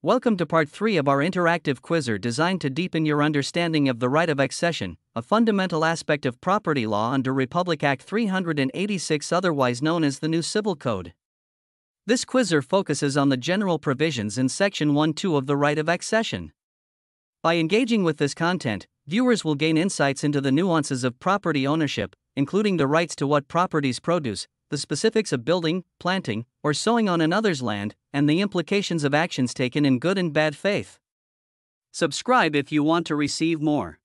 Welcome to part 3 of our interactive quizzer designed to deepen your understanding of the right of accession, a fundamental aspect of property law under Republic Act 386, otherwise known as the New Civil Code. This quizzer focuses on the general provisions in Section 1-2 of the right of accession. By engaging with this content, viewers will gain insights into the nuances of property ownership, including the rights to what properties produce, the specifics of building, planting, or sowing on another's land, and the implications of actions taken in good and bad faith. Subscribe if you want to receive more.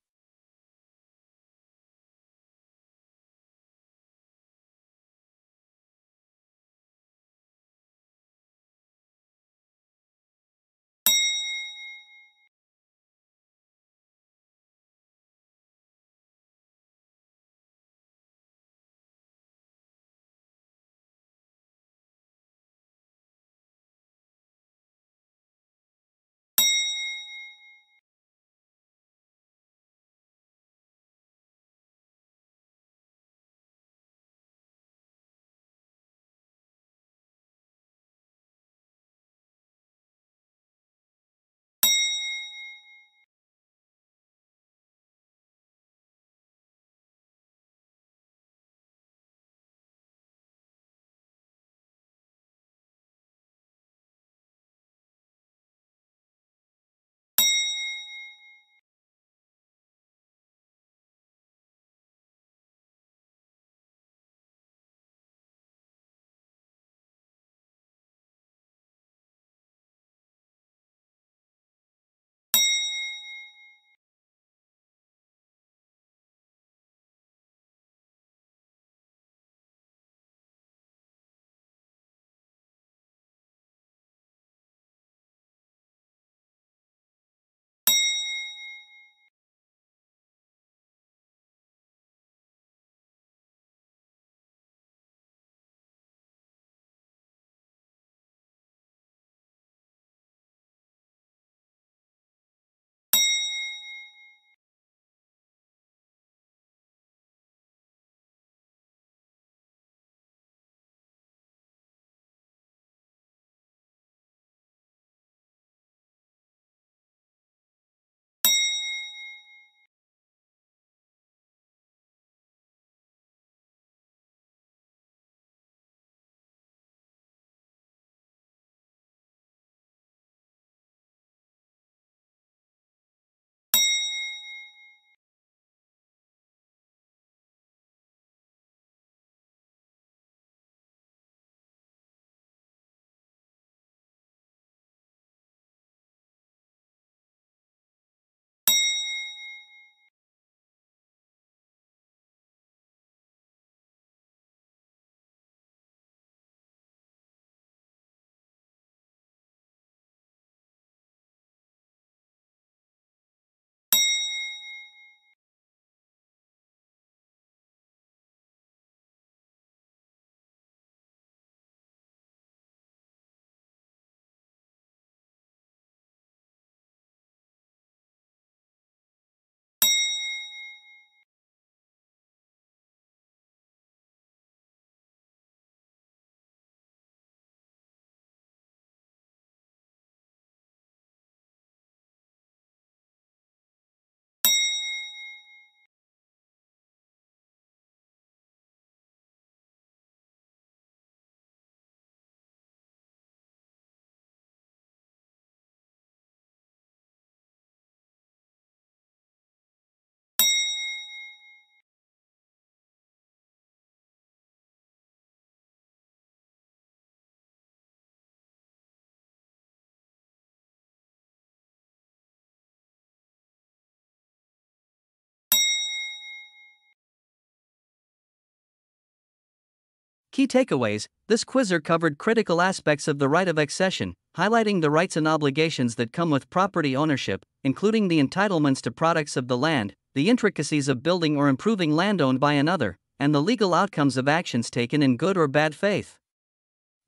Key takeaways: this quizzer covered critical aspects of the right of accession, highlighting the rights and obligations that come with property ownership, including the entitlements to products of the land, the intricacies of building or improving land owned by another, and the legal outcomes of actions taken in good or bad faith.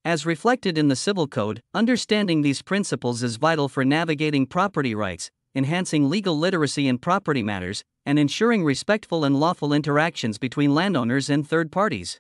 As reflected in the Civil Code, understanding these principles is vital for navigating property rights, enhancing legal literacy in property matters, and ensuring respectful and lawful interactions between landowners and third parties.